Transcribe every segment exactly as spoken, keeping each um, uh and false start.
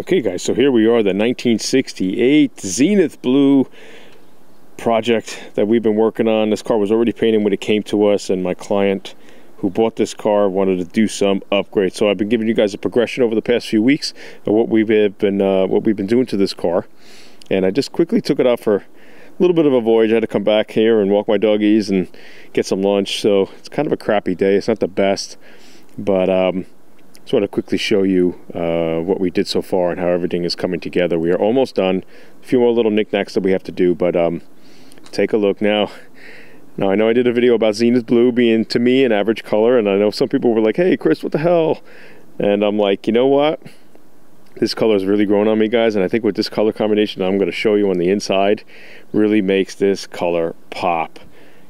Okay guys, so here we are, the nineteen sixty-eight Zenith Blue project that we've been working on. This car was already painted when it came to us, and my client who bought this car wanted to do some upgrades. So I've been giving you guys a progression over the past few weeks of what we've been uh, what we've been doing to this car. And I just quickly took it out for a little bit of a voyage. I had to come back here and walk my doggies and get some lunch. So it's kind of a crappy day. It's not the best, but um, just want to quickly show you uh, what we did so far and how everything is coming together. We are almost done. A few more little knickknacks that we have to do, but um, take a look now. Now, I know I did a video about Zenith Blue being, to me, an average color, and I know some people were like, hey, Chris, what the hell? And I'm like, you know what? This color is really growing on me, guys, and I think with this color combination I'm going to show you on the inside really makes this color pop,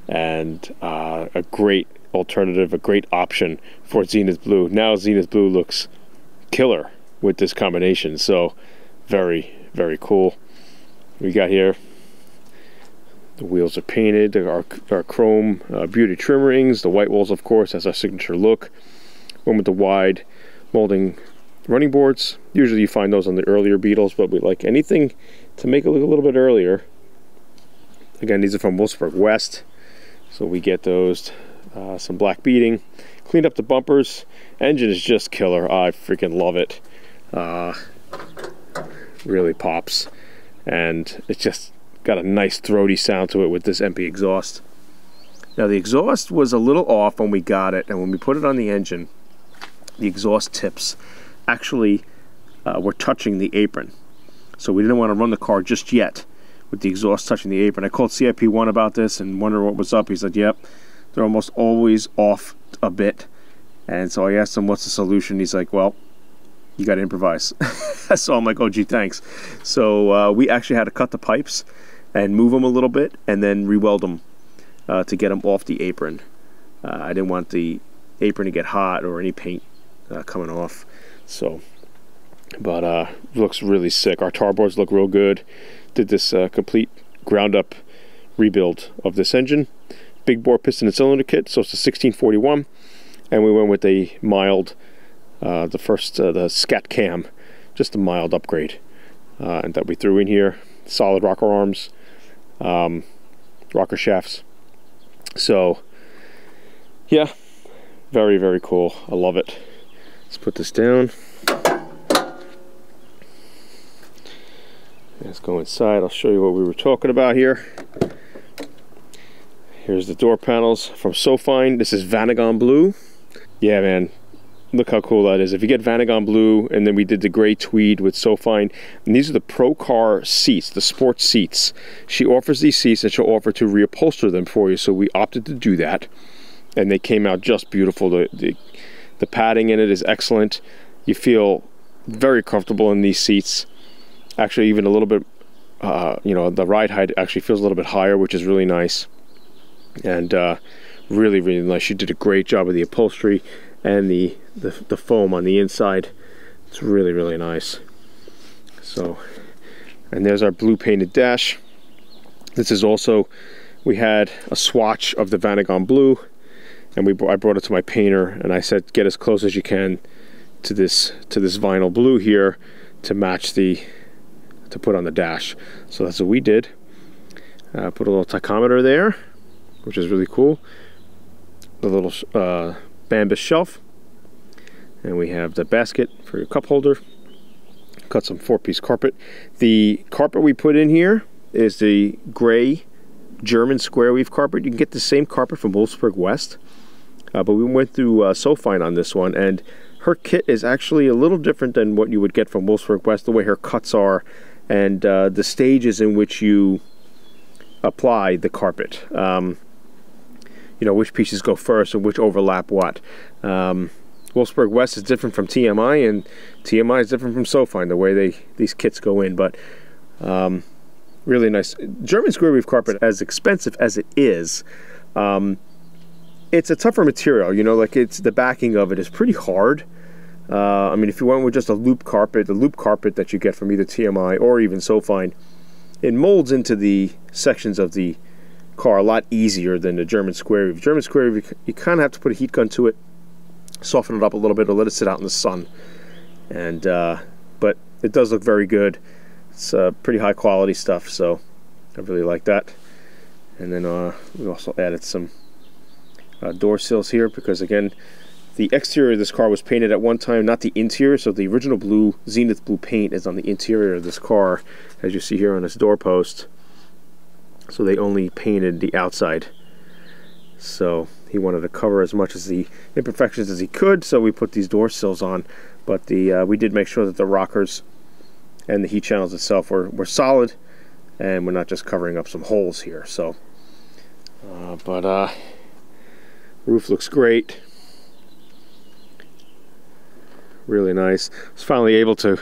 and uh, a great alternative, a great option for Zenith Blue. Now, Zenith Blue looks killer with this combination, so very, very cool. We got here. The wheels are painted, our, our chrome uh, beauty trim rings, the white walls, of course, that's our signature look. One with the wide molding running boards. Usually you find those on the earlier Beetles, but we like anything to make it look a little bit earlier. Again, these are from Wolfsburg West, so we get those. Uh, some black beading. Cleaned up the bumpers. Engine is just killer. I freaking love it. Uh, really pops. And it's just got a nice throaty sound to it with this M P exhaust. Now the exhaust was a little off when we got it, and when we put it on the engine, the exhaust tips actually uh, were touching the apron. So we didn't want to run the car just yet with the exhaust touching the apron. I called C I P one about this and wondered what was up. He said, yep, they're almost always off a bit. And so I asked him, what's the solution? He's like, well, you got to improvise. So I'm like, oh gee, thanks. So uh, we actually had to cut the pipes and move them a little bit and then re-weld them uh, to get them off the apron. Uh, I didn't want the apron to get hot or any paint uh, coming off. So, but uh, looks really sick. Our tarboards look real good. Did this uh, complete ground up rebuild of this engine. Big bore piston and cylinder kit, so it's a sixteen forty-one. And we went with a mild, uh, the first, uh, the scat cam, just a mild upgrade uh, that we threw in here. Solid rocker arms. Um, rocker shafts. So yeah, very very cool. I love it. Let's put this down. Let's go inside. I'll show you what we were talking about here. Here's the door panels from Sew Fine. This is Vanagon Blue. Yeah man, look how cool that is. If you get Vanagon Blue, and then we did the gray tweed with Sofine. And these are the ProCar seats, the sports seats. She offers these seats, and she'll offer to reupholster them for you. So we opted to do that, and they came out just beautiful. The, the, the padding in it is excellent. You feel very comfortable in these seats. Actually, even a little bit, uh, you know, the ride height actually feels a little bit higher, which is really nice. And uh, really, really nice. She did a great job with the upholstery and the, the the foam on the inside. It's really really nice. So, and there's our blue painted dash. This is also, we had a swatch of the Vanagon Blue, and we I brought it to my painter, and I said, get as close as you can to this to this vinyl blue here to match the to put on the dash. So that's what we did. Uh, put a little tachometer there, which is really cool. The little uh, bambus shelf, and we have the basket for your cup holder. Cut some four-piece carpet. The carpet we put in here is the gray German square weave carpet. You can get the same carpet from Wolfsburg West, uh, but we went through uh, Sew Fine on this one, and her kit is actually a little different than what you would get from Wolfsburg West, the way her cuts are and uh, the stages in which you apply the carpet. Um, you know, which pieces go first and which overlap what. Um, Wolfsburg West is different from T M I, and T M I is different from Sew Fine, the way they these kits go in, but um, really nice. German square weave carpet, as expensive as it is, um, it's a tougher material, you know, like it's the backing of it is pretty hard. Uh, I mean, if you went with just a loop carpet, the loop carpet that you get from either T M I or even Sew Fine, it molds into the sections of the car a lot easier than the German square weave. German square weave, you, you kind of have to put a heat gun to it, soften it up a little bit, or let it sit out in the sun. And uh, but it does look very good. It's uh, pretty high quality stuff, so I really like that. And then uh, we also added some uh, door sills here because, again, the exterior of this car was painted at one time, not the interior. So the original blue, Zenith Blue paint is on the interior of this car, as you see here on this doorpost. So they only painted the outside. So he wanted to cover as much as the imperfections as he could, so we put these door sills on. But the uh, we did make sure that the rockers and the heat channels itself were, were solid, and we're not just covering up some holes here. So, uh, but uh, roof looks great. Really nice. I was finally able to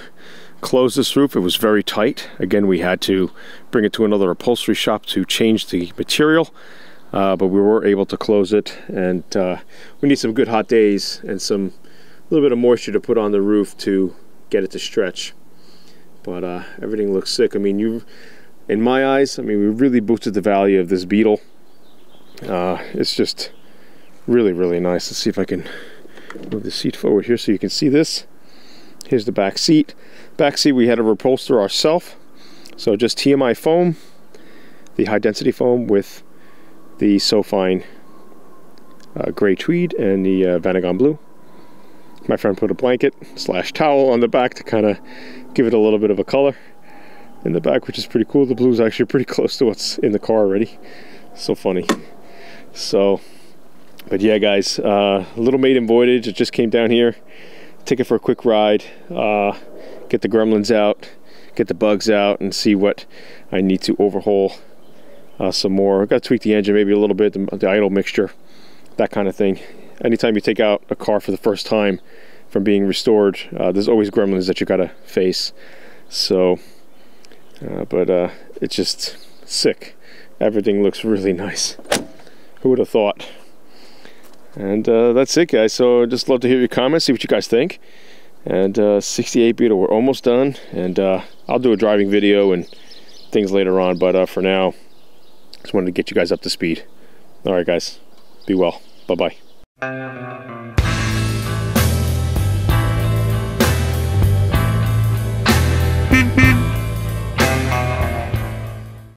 close this roof. It was very tight. Again, we had to bring it to another upholstery shop to change the material, uh, but we were able to close it. And uh, we need some good hot days and some a little bit of moisture to put on the roof to get it to stretch. But uh, everything looks sick. I mean, you, in my eyes, I mean, we really boosted the value of this Beetle. Uh, it's just really, really nice. Let's see if I can move the seat forward here so you can see this. Here's the back seat. Back seat, we had to reupholster ourselves. So just T M I foam, the high density foam with the Sew Fine uh, gray tweed and the uh, Vanagon Blue. My friend put a blanket slash towel on the back to kind of give it a little bit of a color in the back, which is pretty cool. The blue is actually pretty close to what's in the car already. So funny. So, but yeah, guys, uh, a little maiden voyage. It just came down here, take it for a quick ride, uh, get the gremlins out, get the bugs out, and see what I need to overhaul uh, some more. I've got to tweak the engine maybe a little bit, the, the idle mixture, that kind of thing. Anytime you take out a car for the first time from being restored, uh, there's always gremlins that you gotta face. So, uh, but uh, it's just sick. Everything looks really nice. Who would have thought? And uh, that's it, guys. So I'd just love to hear your comments, see what you guys think. And uh, sixty-eight Beetle, we're almost done. And uh, I'll do a driving video and things later on. But uh, for now, just wanted to get you guys up to speed. All right, guys. Be well. Bye-bye.